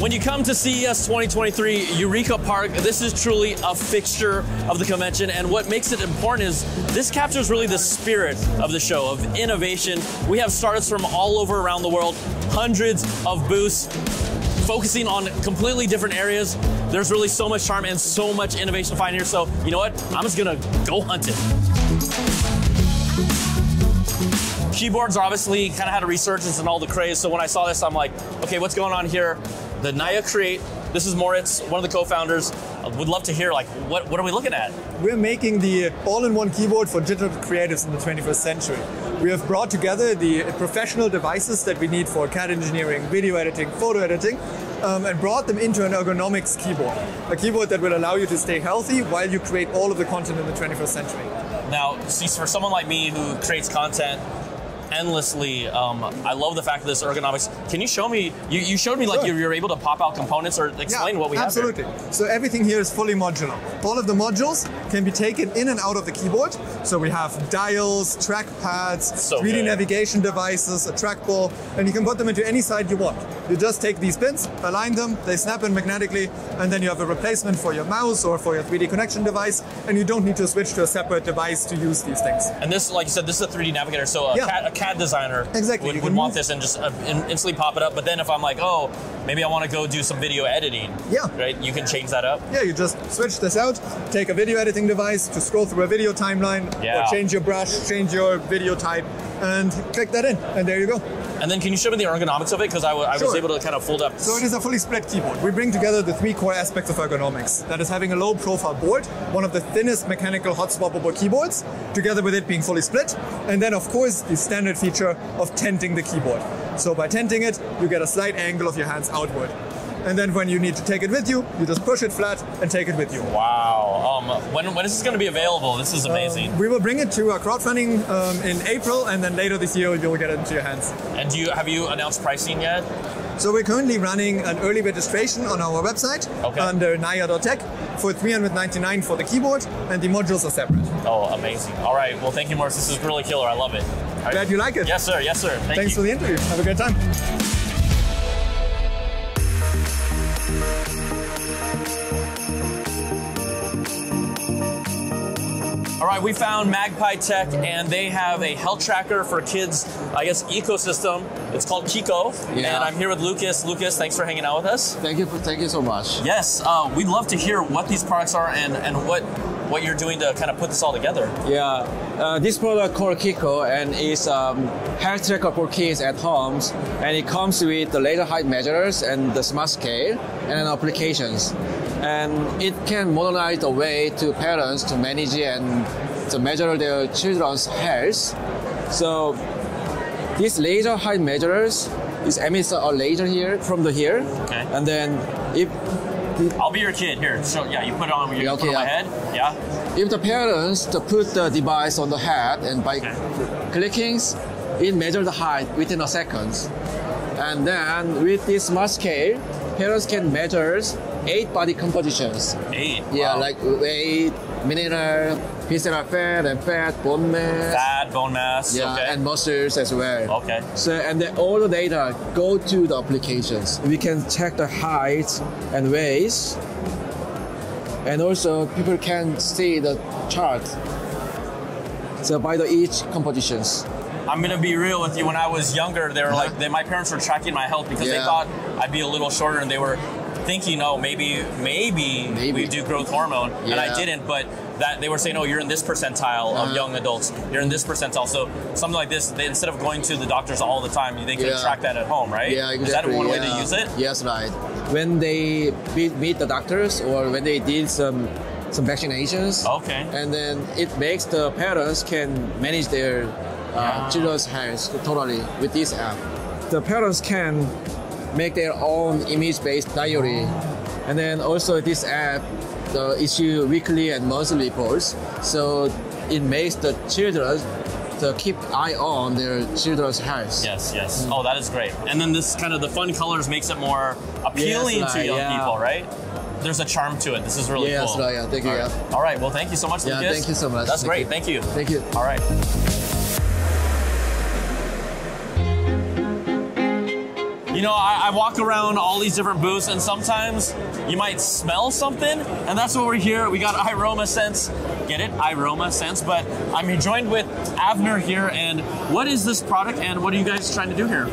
When you come to CES 2023 Eureka Park, this is truly a fixture of the convention, and what makes it important is this captures really the spirit of the show, of innovation. We have startups from all over around the world, hundreds of booths, focusing on completely different areas. There's really so much charm and so much innovation to find here, so you know what? I'm just gonna go hunt it. Keyboards are obviously kind of had a resurgence and all the craze, so when I saw this, I'm like, okay, what's going on here? The Naya Create. This is Moritz, one of the co-founders. Would love to hear, like, what are we looking at? We're making the all-in-one keyboard for digital creatives in the 21st century. We have brought together the professional devices that we need for CAD engineering, video editing, photo editing, and brought them into an ergonomics keyboard. A keyboard that will allow you to stay healthy while you create all of the content in the 21st century. Now, see, for someone like me who creates content endlessly, I love the fact that this ergonomics. Can you show me, you showed me, like, sure, you're able to pop out components or explain what we have here. Absolutely. So everything here is fully modular. All of the modules can be taken in and out of the keyboard. So we have dials, trackpads, 3D navigation devices, a trackball, and you can put them into any side you want. You just take these pins, align them, they snap in magnetically, and then you have a replacement for your mouse or for your 3D connection device, and you don't need to switch to a separate device to use these things. And this, like you said, this is a 3D navigator, so a CAD designer would want this and just instantly pop it up. But then if I'm like, oh, maybe I want to go do some video editing, right? You can change that up. Yeah, you just switch this out, take a video editing device to scroll through a video timeline, or change your brush, change your video type, and click that in, and there you go. And then can you show me the ergonomics of it? Because I was able to kind of fold up. So it is a fully split keyboard. We bring together the three core aspects of ergonomics. That is having a low profile board, one of the thinnest mechanical hot swappable keyboards, together with it being fully split. And then of course, the standard feature of tenting the keyboard. So by tenting it, you get a slight angle of your hands outward. And then when you need to take it with you, you just push it flat and take it with you. Wow. When is this going to be available? This is amazing. We will bring it to our crowdfunding in April, and then later this year you'll get it into your hands. And have you announced pricing yet? So we're currently running an early registration on our website under Naya.tech for $399 for the keyboard, and the modules are separate. Oh, amazing. All right. Well, thank you, Moritz. This is really killer. I love it. Glad you like it. Yes, sir. Yes, sir. Thanks for the interview. Have a good time. All right, we found Magpie Tech, and they have a health tracker for kids, I guess, ecosystem. It's called Kiko, and I'm here with Lucas. Lucas, thanks for hanging out with us. Thank you so much. Yes, we'd love to hear what these products are and what you're doing to kind of put this all together. Yeah, this product called Kiko, and it's health tracker for kids at homes, and it comes with the laser height measurers and the smart scale and applications. And it can modernize the way to parents to manage and to measure their children's health. So this laser height measurers is emits a laser here from the here, and then if I'll be your kid here. So yeah, you put it on your on my head. Yeah. If the parents to put the device on the head and by clicking, it measures the height within a second, and then with this smart scale, parents can measure 8 body compositions. 8? Yeah, wow. Like weight, mineral, visceral fat, and fat, bone mass. Fat, bone mass, and muscles as well. Okay. So, and then all the data go to the applications. We can check the height and weights. And also, people can see the chart. So, by the each compositions. I'm gonna be real with you, when I was younger, they were like, my parents were tracking my health because they thought I'd be a little shorter, and they were thinking, oh, maybe we do growth hormone, and I didn't, but that they were saying, oh, you're in this percentile of young adults, you're in this percentile, so something like this, they, instead of going to the doctors all the time, they can track that at home, right? Yeah, exactly. Is that one way to use it? Yes, right. When they meet the doctors or when they did some vaccinations, and then it makes the parents can manage their children's health totally with this app. The parents can make their own image-based diary, and then also this app issue weekly and monthly reports, so it makes the children to keep eye on their children's health. Yes, yes. Oh, that is great. And then this kind of the fun colors makes it more appealing to young people, right? There's a charm to it. This is really cool. Yes, right. Thank you. All right. Well, thank you so much. Yeah, thank you so much. That's great. Thank you. Thank you. All right. You You know, I walk around all these different booths, and sometimes you might smell something, and that's what we're here. We got iRomaScents. Get it? iRomaScents. But I'm joined with Avner here, and what is this product, and what are you guys trying to do here?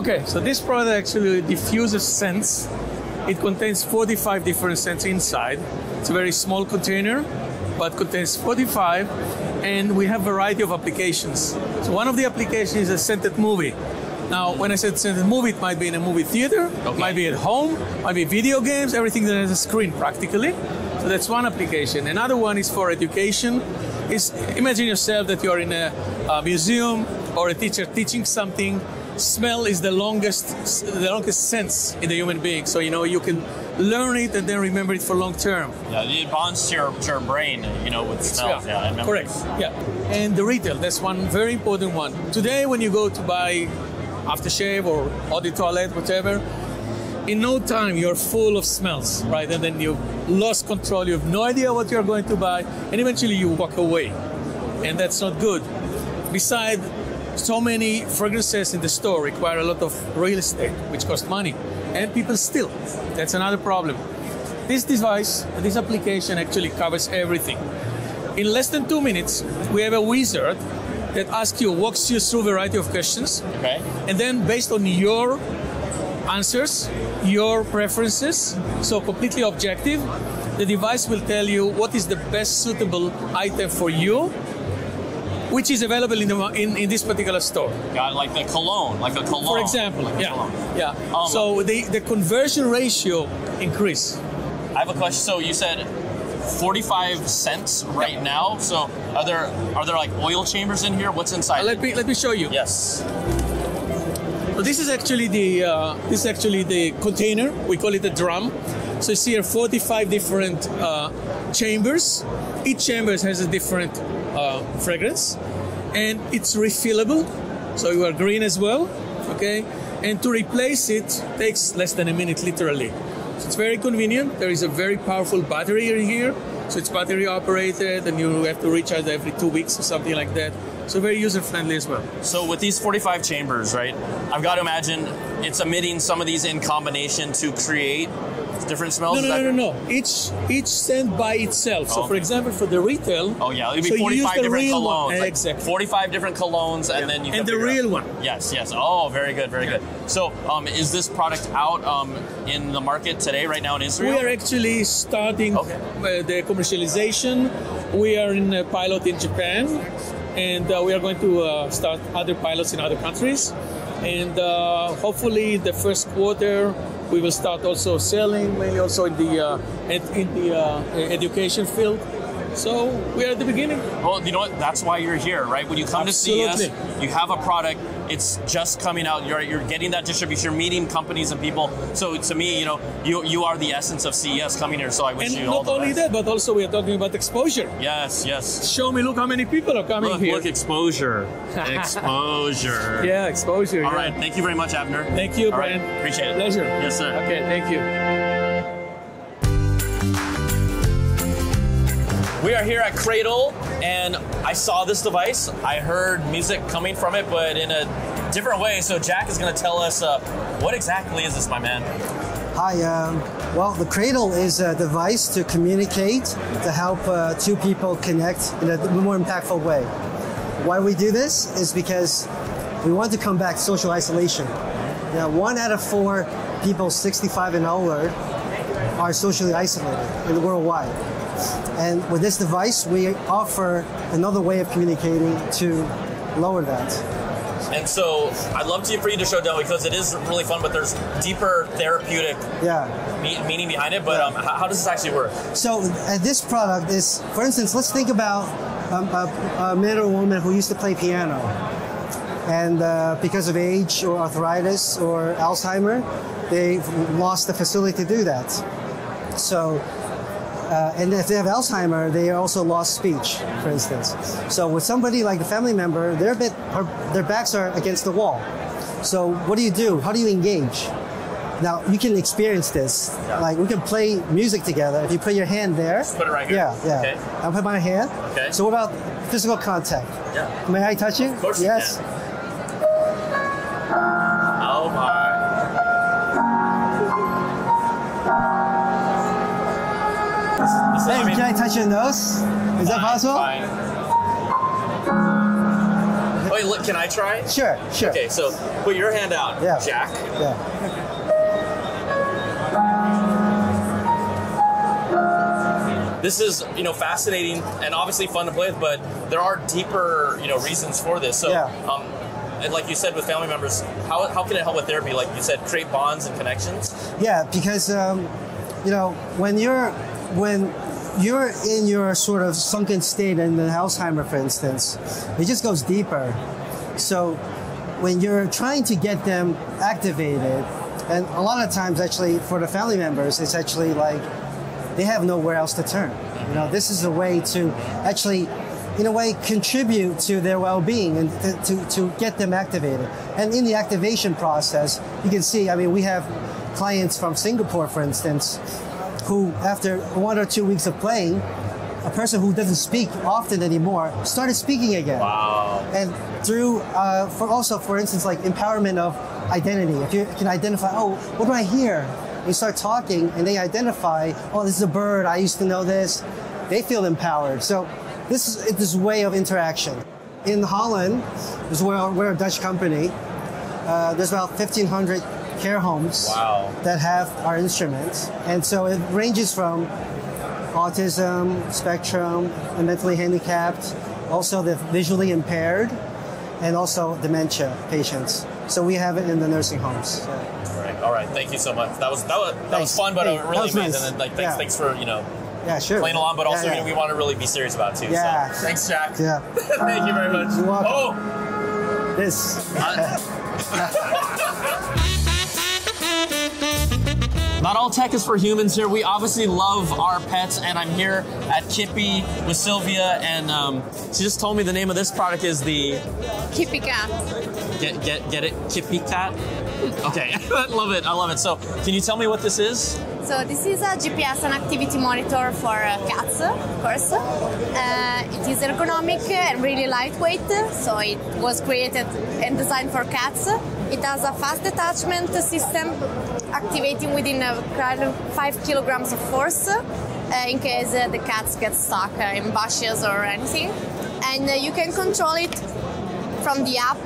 Okay, so this product actually diffuses scents. It contains 45 different scents inside. It's a very small container, but contains 45, and we have a variety of applications. So one of the applications is a scented movie. Now, when I said scented movie, it might be in a movie theater, okay. Might be at home, might be video games, everything that has a screen practically. So that's one application. Another one is for education. It's, imagine yourself that you're in a museum or a teacher teaching something. Smell is the longest sense in the human being. So, you know, you can learn it and then remember it for long term. Yeah, it bonds to your brain, you know, with smells. Yeah, yeah, correct. Yeah. And the retail, that's one very important one. Today, when you go to buy aftershave or eau de toilette, whatever, in no time you're full of smells, right? And then you've lost control, you have no idea what you're going to buy, and eventually you walk away. And that's not good. Besides, so many fragrances in the store require a lot of real estate, which costs money, and people steal. That's another problem. This device, this application actually covers everything. In less than 2 minutes, we have a wizard that asks you, walks you through a variety of questions, okay. And then based on your answers, your preferences, so completely objective, the device will tell you what is the best suitable item for you, which is available in this particular store. Yeah, like the cologne, For example, like yeah. Cologne. Yeah. So the conversion ratio increase. I have a question. So you said 45 cents right yeah. now. So are there like oil chambers in here? What's inside? Let me show you. Yes. So this is actually the container. We call it a drum. So you see here 45 different chambers. Each chamber has a different fragrance, and it's refillable, so you are green as well, okay? And to replace it takes less than a minute, literally. So it's very convenient. There is a very powerful battery here, so it's battery operated, and you have to recharge every 2 weeks or something like that. So very user-friendly as well. So with these 45 chambers, right, I've got to imagine it's emitting some of these in combination to create different smells? No. Each scent by itself. So, for example, for the retail... Oh, yeah. It would be 45 different colognes. Like exactly. 45 different colognes, and yeah. then you can... And the real one. Yes, yes. Oh, very good, very yeah. good. So, is this product out in the market today, right now in Israel? We are actually starting okay. The commercialization. We are in a pilot in Japan, and we are going to start other pilots in other countries. And hopefully, the first quarter... We will start also selling, mainly also in the education field. So we are at the beginning. Well, you know what? That's why you're here, right? When you come Absolutely. To CES, you have a product. It's just coming out. You're getting that distribution. You're meeting companies and people. So to me, you know, you are the essence of CES coming here. So I wish you all the best. And not only that, but also we are talking about exposure. Yes, yes. Show me. Look how many people are coming here. Look, exposure. Exposure. Yeah, exposure. All yeah. right. Thank you very much, Avner. Thank you, Brian. Right. Appreciate it. Pleasure. Yes, sir. Okay. Thank you. We are here at Cradle, and I saw this device. I heard music coming from it, but in a different way. So Jack is going to tell us what exactly is this, my man? Hi. Well, the Cradle is a device to communicate, to help two people connect in a more impactful way. Why we do this is because we want to combat social isolation. Now, 1 out of 4 people 65 and older are socially isolated in the worldwide. And with this device, we offer another way of communicating to lower that. And so I'd love for you to show down because it is really fun, but there's deeper therapeutic yeah. meaning behind it. But yeah. How does this actually work? So this product is, for instance, let's think about a man or woman who used to play piano. And because of age or arthritis or Alzheimer, they've lost the facility to do that. So. And if they have Alzheimer, they also lost speech, for instance. So with somebody like a family member, their backs are against the wall. So what do you do? How do you engage? Now, you can experience this. Yeah. Like, we can play music together. If you put your hand there. Just put it right here. Yeah, yeah. Okay. I'll put my hand. Okay. So what about physical contact? Yeah. May I touch you? Of course. Yes. You can. Oh, my. Hey, I mean, can I touch your nose? Is that possible? Fine. Wait, look, can I try? Sure, sure. Okay, so put your hand out, Jack. Yeah. This is, you know, fascinating and obviously fun to play with, but there are deeper, you know, reasons for this. So, and like you said, with family members, how can it help with therapy? Like you said, create bonds and connections. Yeah, because you know, when you're in your sort of sunken state in the Alzheimer, for instance, it just goes deeper. So when you're trying to get them activated, and a lot of times actually for the family members, it's actually like, they have nowhere else to turn. You know, this is a way to actually, in a way, contribute to their well-being and to get them activated. And in the activation process, you can see, I mean, we have clients from Singapore, for instance, who after 1 or 2 weeks of playing, a person who doesn't speak often anymore started speaking again. Wow. And through, for instance, like empowerment of identity. If you can identify, oh, what do I hear? You start talking and they identify, oh, this is a bird, I used to know this. They feel empowered. So this is this way of interaction. In Holland, we're a Dutch company, there's about 1,500 care homes that have our instruments. And so it ranges from autism, spectrum, and mentally handicapped, also the visually impaired, and also dementia patients. So we have it in the nursing homes. All right, thank you so much. That was fun, but really amazing. Nice. And thanks, thanks for playing along, but also we want to really be serious about it too. Yeah. So thanks, Jack. Yeah. Thank you very much. You're welcome. Oh, this. Not all tech is for humans here. We obviously love our pets, and I'm here at Kippy with Sylvia, and she just told me the name of this product is the Kippy Cat. Get it, Kippy Cat. Okay, I love it, I love it. So, can you tell me what this is? So this is a GPS and activity monitor for cats, of course. It is ergonomic and really lightweight, so it was created and designed for cats. It has a fast detachment system, activating within 5 kilograms of force in case the cats get stuck in bushes or anything. And you can control it from the app,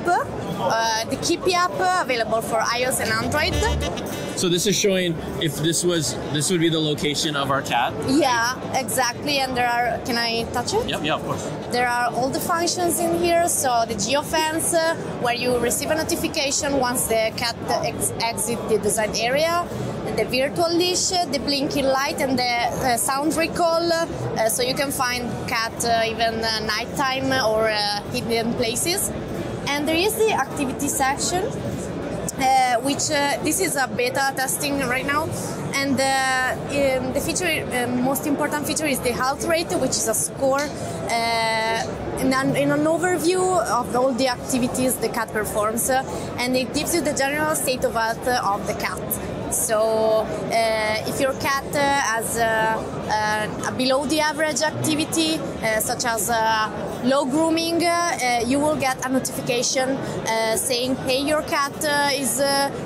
the Kippy app, available for iOS and Android. So this is showing if this would be the location of our cat? Yeah, exactly. And there are, can I touch it? Yeah, of course. There are all the functions in here. So the geofence, where you receive a notification once the cat exits the designed area, the virtual leash, the blinking light, and the sound recall, so you can find cat even nighttime or hidden places. And there is the activity section, which this is a beta testing right now. And the feature, most important feature is the heart rate, which is a score in an overview of all the activities the cat performs. And it gives you the general state of health of the cat. So if your cat has a below the average activity, such as low grooming, you will get a notification saying, hey, your cat is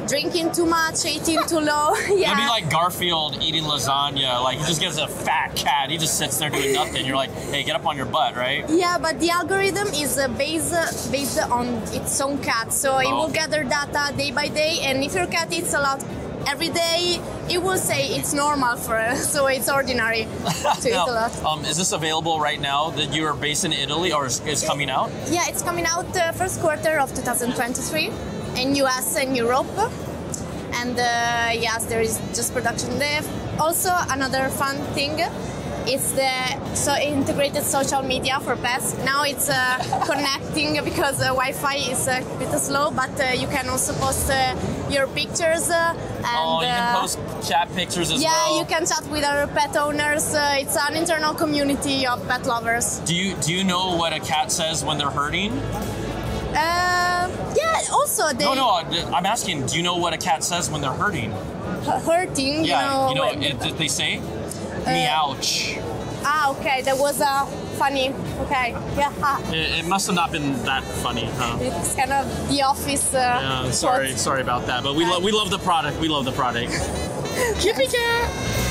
drinking too much, eating too low. It'd be like Garfield eating lasagna. Like, he just gets a fat cat. He just sits there doing nothing. You're like, hey, get up on your butt, right? Yeah, but the algorithm is based on its own cat. So it will gather data day by day. And if your cat eats a lot every day, it will say it's normal for us, so it's ordinary to eat a lot. Is this available right now that you are based in Italy, or is coming out? Yeah, it's coming out first quarter of 2023 in US and Europe. And yes, there is just production there. Also, another fun thing, it's the integrated social media for pets. Now it's connecting because Wi-Fi is a bit slow, but you can also post your pictures. You can post chat pictures as well. Yeah, you can chat with other pet owners. It's an internal community of pet lovers. Do you know what a cat says when they're hurting? Yeah, also they... No, I'm asking, do you know what a cat says when they're hurting? Hurting? Yeah, you know what they say? Meowch. Okay, that was funny. Okay, yeah. It must have not been that funny, huh? It's kind of The Office. Sorry about that, but we love the product. We love the product. Kippy Cat.